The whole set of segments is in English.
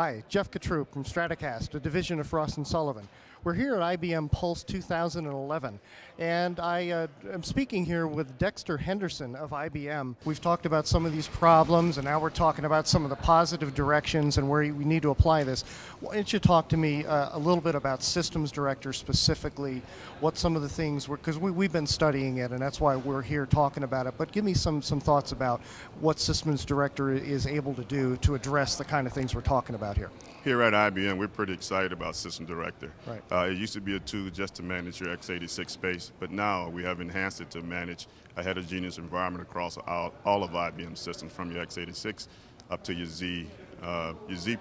Hi, Jeff Cotrupe from Stratecast, a division of Frost & Sullivan. We're here at IBM Pulse 2011, and I am speaking here with Dexter Henderson of IBM. We've talked about some of these problems, and now we're talking about some of the positive directions and where we need to apply this. Why don't you talk to me a little bit about Systems Director specifically, what some of the things were, because we've been studying it, and that's why we're here talking about it, but give me some thoughts about what Systems Director is able to do to address the kind of things we're talking about here. Here at IBM, we're pretty excited about Systems Director. Right. It used to be a tool just to manage your x86 space, but now we have enhanced it to manage a heterogeneous environment across all of IBM systems, from your x86 up to your Z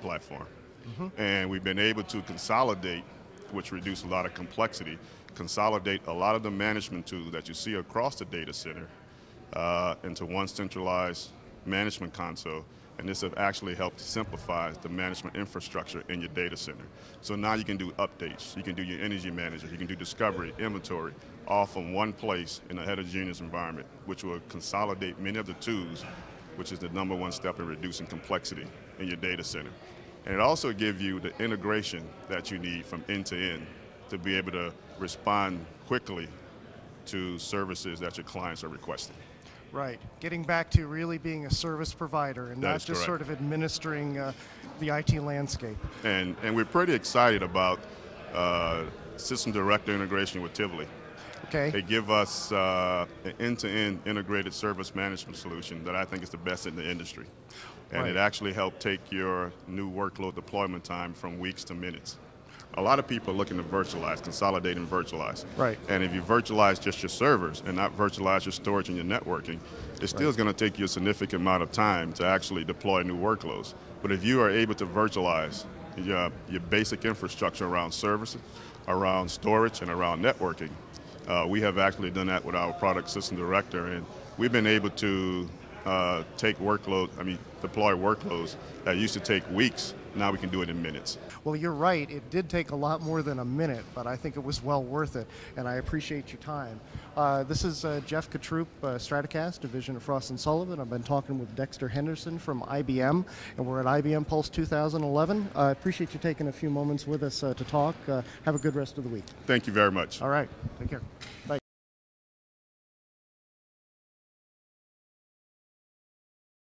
platform. Mm-hmm. And we've been able to consolidate, which reduced a lot of complexity, consolidate a lot of the management tools that you see across the data center into one centralized management console. And this have actually helped simplify the management infrastructure in your data center. So now you can do updates, you can do your energy manager, you can do discovery, inventory, all from one place in a heterogeneous environment, which will consolidate many of the tools, which is the #1 step in reducing complexity in your data center. And it also gives you the integration that you need from end to end to be able to respond quickly to services that your clients are requesting. Right, getting back to really being a service provider and not just sort of administering the IT landscape. And we're pretty excited about System Director integration with Tivoli. Okay. They give us an end-to-end integrated service management solution that I think is the best in the industry. And right. It actually helped take your new workload deployment time from weeks to minutes. A lot of people are looking to virtualize, consolidate and virtualize. Right. And if you virtualize just your servers and not virtualize your storage and your networking, it still is going to take you a significant amount of time to actually deploy new workloads. But if you are able to virtualize your basic infrastructure around services, around storage, and around networking, we have actually done that with our product System Director, and we've been able to deploy workloads that used to take weeks. Now we can do it in minutes. Well, you're right. It did take a lot more than a minute, but I think it was well worth it, and I appreciate your time. This is Jeff Cotrupe, Stratecast, division of Frost & Sullivan. I've been talking with Dexter Henderson from IBM, and we're at IBM Pulse 2011. I appreciate you taking a few moments with us to talk. Have a good rest of the week. Thank you very much. All right. Take care. Bye.